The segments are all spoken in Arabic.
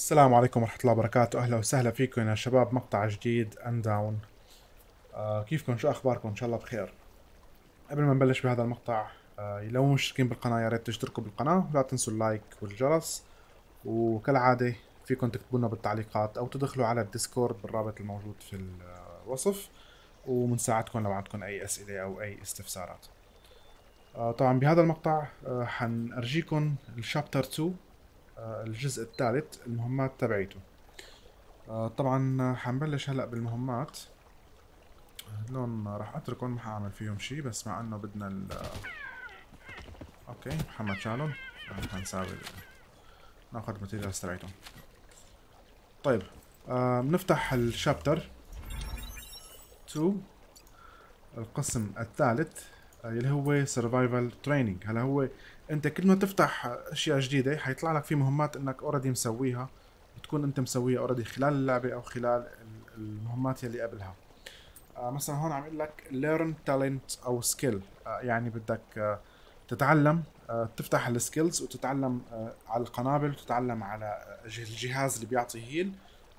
السلام عليكم ورحمة الله وبركاته، أهلا وسهلا فيكم يا شباب. مقطع جديد Undawn. كيفكم؟ شو أخباركم؟ إن شاء الله بخير. قبل ما نبلش بهذا المقطع، لو مش مشتركين بالقناة يا ريت تشتركوا بالقناة، ولا تنسوا اللايك والجرس، وكالعادة فيكم تكتبوا لنا بالتعليقات أو تدخلوا على الديسكورد بالرابط الموجود في الوصف، ومنساعدكم لو عندكم أي أسئلة أو أي استفسارات. طبعا بهذا المقطع حنأرجيكم الشابتر 2، الجزء الثالث، المهمات تبعيته. طبعا حنبلش هلا بالمهمات. هدول راح اتركهم، ما حاعمل فيهم شيء، بس مع انه بدنا اوكي محمد شالهم، حنساوي ناخذ الماتيريالز تبعيتهم. طيب بنفتح الشابتر 2، القسم الثالث اللي هو سرفايفل تريننج. هلا هو انت كل ما تفتح اشياء جديده حيطلع لك في مهمات انك اوريدي مسويها، بتكون انت مسويها اوريدي خلال اللعبه او خلال المهمات يلي قبلها. مثلا هون عم يقول لك ليرن تالنت او سكيل، يعني بدك تتعلم، تفتح السكيلز وتتعلم على القنابل، وتتعلم على الجهاز اللي بيعطي هيل،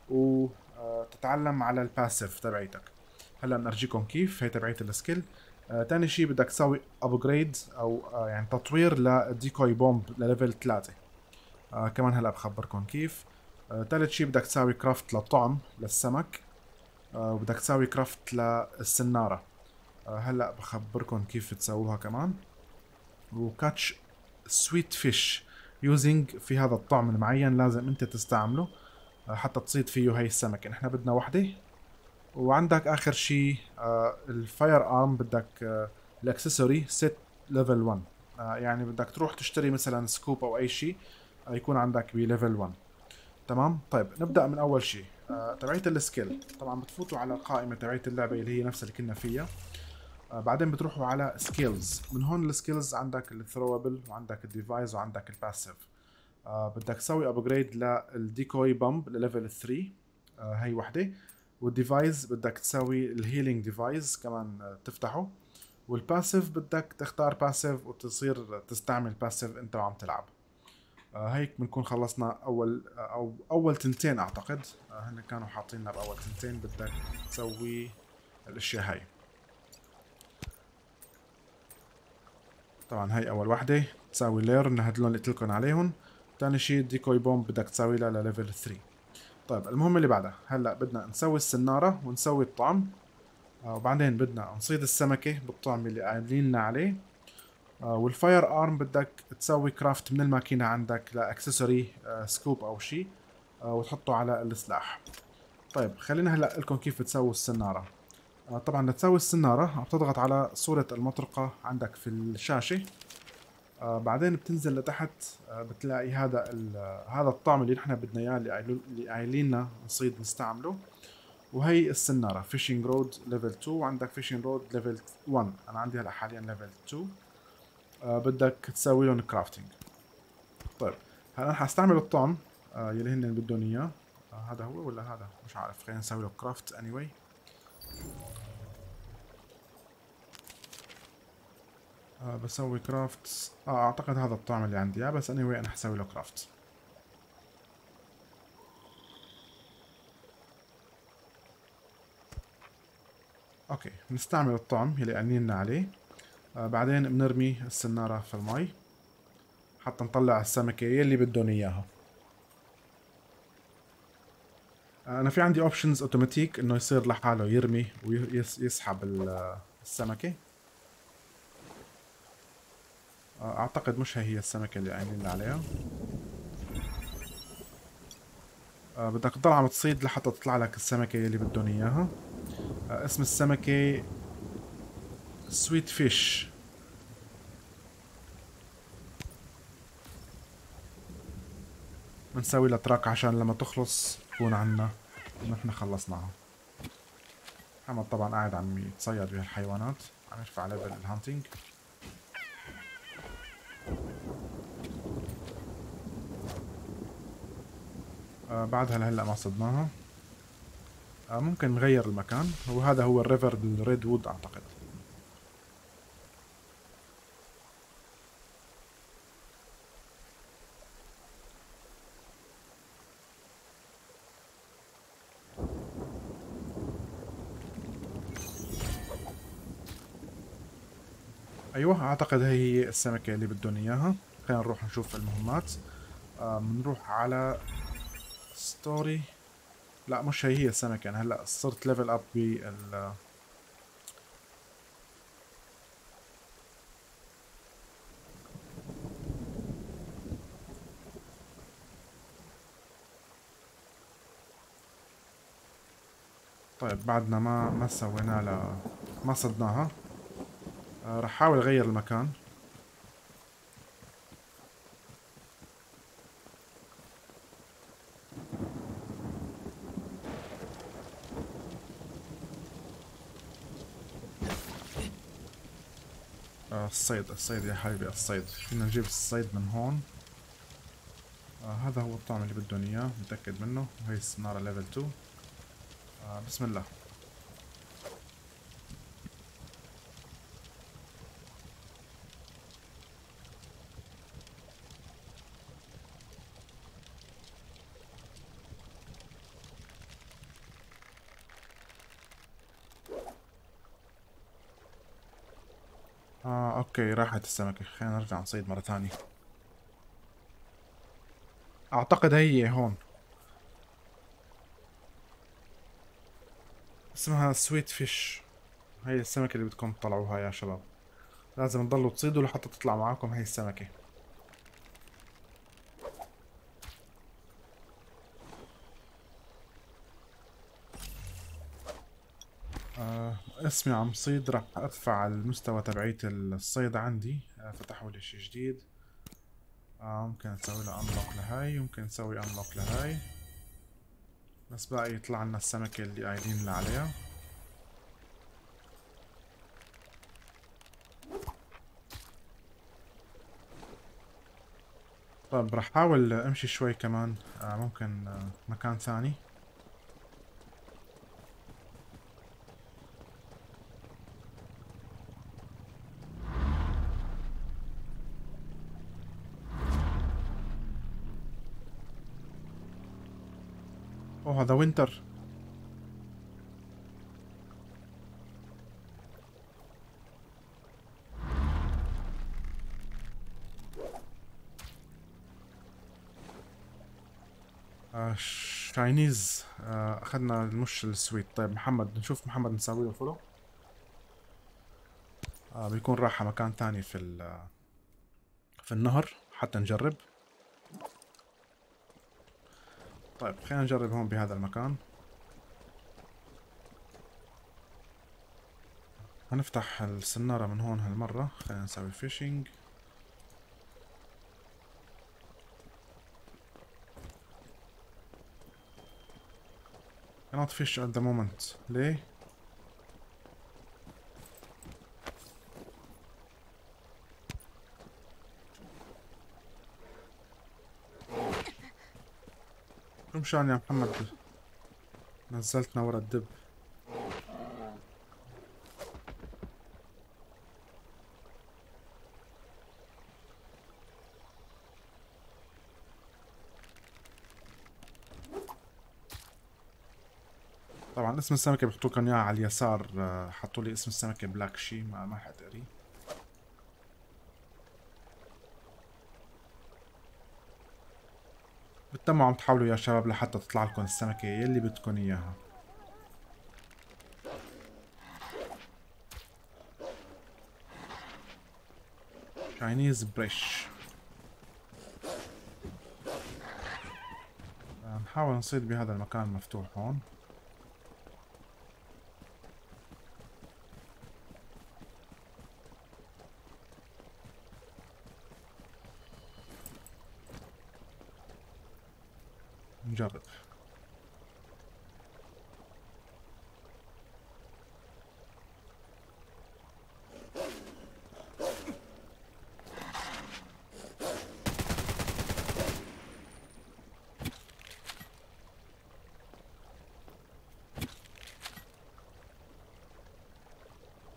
وتتعلم على الباسيف تبعيتك. هلا بنرجيكم كيف هي تبعيت السكيل. تاني شيء بدك تسوي ابجريد او يعني تطوير للديكوي بومب لليفل 3، كمان هلا بخبركم كيف. تالت شيء بدك تساوي كرافت للطعم للسمك، وبدك تساوي كرافت للسناره، هلا بخبركم كيف تسووها كمان. وكاتش سويت فيش يوزنج، في هذا الطعم المعين لازم انت تستعمله حتى تصيد فيه هي السمكه، نحن بدنا وحده. وعندك اخر شيء الفاير ارم، بدك الاكسسوري سيت ليفل 1، يعني بدك تروح تشتري مثلا سكوب او اي شيء يكون عندك بليفل 1. تمام. طيب نبدا من اول شيء تبعيه السكيل. طبعا بتفوتوا على القائمه تبعيه اللعبه اللي هي نفسها اللي كنا فيها، بعدين بتروحوا على سكيلز. من هون السكيلز عندك الثروبل، وعندك الديفايس، وعندك الباسيف. بدك تسوي ابجريد للديكوي بامب لليفل 3، هي وحده. والديفايس بدك تسوي الهيلينج ديفايس كمان تفتحه. والباسيف بدك تختار باسيف وتصير تستعمل باسيف انت وعم تلعب. هيك بنكون خلصنا اول تنتين اعتقد، هن كانوا حاطيننا باول تنتين بدك تسوي الاشياء هاي. طبعا هي اول وحده تساوي ليرن، هدول قلت لكم عليهم. ثاني شيء ديكوي بومب بدك تسوي لها لليفل 3. طيب المهمة اللي بعدها، هلا بدنا نسوي السنارة ونسوي الطعم، وبعدين بدنا نصيد السمكة بالطعم اللي عاملين لنا عليه. والفاير ارم بدك تسوي كرافت من الماكينة عندك لاكسسوري سكوب او شيء، وتحطه على السلاح. طيب خلينا هلا لكم كيف بتسووا السنارة. طبعا لتسوي السنارة عم تضغط على صورة المطرقة عندك في الشاشة، بعدين بتنزل لتحت، بتلاقي هذا الطعم اللي نحن بدنا اياه اللي قايليننا نصيد نستعمله، وهي السناره فيشنج رود ليفل 2، وعندك فيشنج رود ليفل 1. انا عندي هلا حاليا ليفل 2. بدك تسوي لهم كرافتنج. طيب هلا انا حستعمل الطعم يلي هن بدهم اياه، هذا هو ولا هذا مش عارف، خلينا نسوي له كرافت anyway. بسوي كرافت، اعتقد هذا الطعم اللي عندي اياه، بس anyway انا حسوي له كرافت. اوكي بنستعمل الطعم اللي قايلين عليه، بعدين بنرمي السناره في المي حتى نطلع السمكه يلي بدهم اياها. انا في عندي اوبشنز اوتوماتيك انه يصير لحاله يرمي ويسحب السمكه. اعتقد مش هي السمكة اللي قايلين عليها. بدك تضل عم تصيد لحتى تطلع لك السمكة اللي بدهم اياها. اسم السمكة سويت فيش. بنسوي لها تراك عشان لما تخلص تكون عنا نحن خلصناها. محمد طبعا قاعد عم يتصيد بهالحيوانات، عم يرفع ليفل الهانتينج. بعدها لهلا ما صدناها. ممكن نغير المكان، وهذا هو الريفر بالريد وود اعتقد. ايوه اعتقد هي السمكه اللي بدون اياها. خلينا نروح نشوف المهمات. بنروح على ستوري. لا مش هي السمكه. انا هلا صرت ليفل اب بال طيب بعدنا ما سوينا لها، ما صدناها. رح حاول اغير المكان. الصيد الصيد يا حبيبي الصيد. فينا نجيب الصيد من هون. هذا هو الطعم اللي بدهم اياه متأكد منه. وهي السنارة ليفل 2. بسم الله. اوكي راحت السمكة. خلينا نرجع نصيد مرة ثانية. اعتقد هي هون. اسمها سويت فيش. هي السمكة اللي بدكم تطلعوها يا شباب. لازم تضلوا تصيدوا لحتى تطلع معاكم هي السمكة. اسمي عم صيد. رح ارفع المستوى تبعية الصيد عندي. فتحوا لي شي جديد. ممكن نسوي له انلوك لهاي، ممكن نسوي انلوك لهاي. بس بقى يطلع لنا السمكة اللي قايلين لنا عليها. طيب رح حاول امشي شوي كمان. ممكن مكان ثاني. اوه هذا وينتر. شاينيز. اخذنا المش السويت. طيب محمد نشوف محمد نسوي له فولو. بيكون راح على مكان ثاني في النهر حتى نجرب. طيب خلينا نجرب هون بهذا المكان. هنفتح السنارة من هون هالمرة. خلينا نسوي فيشنج. cannot fish at the moment. ليه؟ شو مشان يا محمد نزلتنا ورا الدب؟ طبعا اسم السمكة بحطوا لكم اياها على اليسار. حطوا لي اسم السمكة بلاك شي. ما حد قري. بالتمو عم تحاولوا يا شباب لحتى تطلع لكم السمكة يلي بدكم اياها. شاينيز بريش. نحاول نصيد بهذا المكان المفتوح هون. نجرب.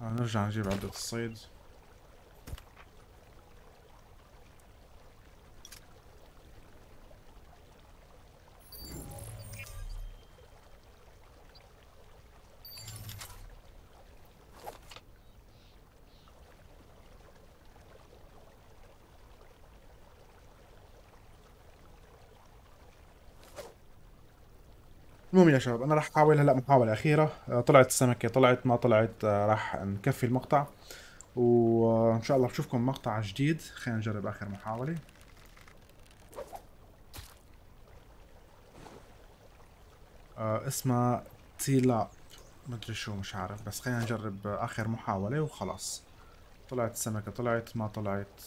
نرجع نجيب عدة الصيد. المهم يا شباب انا راح احاول هلا محاوله اخيره. طلعت السمكه طلعت ما طلعت راح نكفي المقطع، وان شاء الله بشوفكم مقطع جديد. خلينا نجرب اخر محاوله. اسمها تيلاب مدري شو مش عارف، بس خلينا نجرب اخر محاوله وخلاص. طلعت السمكه طلعت ما طلعت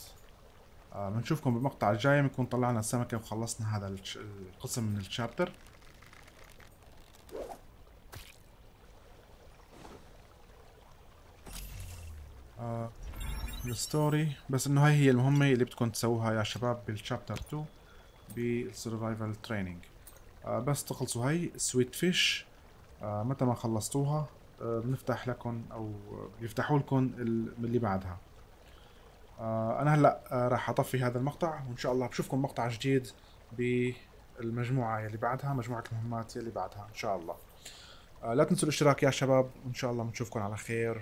بنشوفكم بالمقطع الجاي بنكون طلعنا السمكه وخلصنا هذا القسم من الشابتر. الستوري بس انه هاي هي المهمه اللي بدكم تسووها يا شباب بالشابتر 2 بالسرفايفل تريننج. بس تخلصوا هاي سويت فيش، متى ما خلصتوها بنفتح لكم او بيفتحوا لكم اللي بعدها. انا هلا راح اطفي هذا المقطع، وان شاء الله بشوفكم مقطع جديد بالمجموعه اللي بعدها، مجموعه المهمات اللي بعدها ان شاء الله. لا تنسوا الاشتراك يا شباب، وان شاء الله بنشوفكم على خير.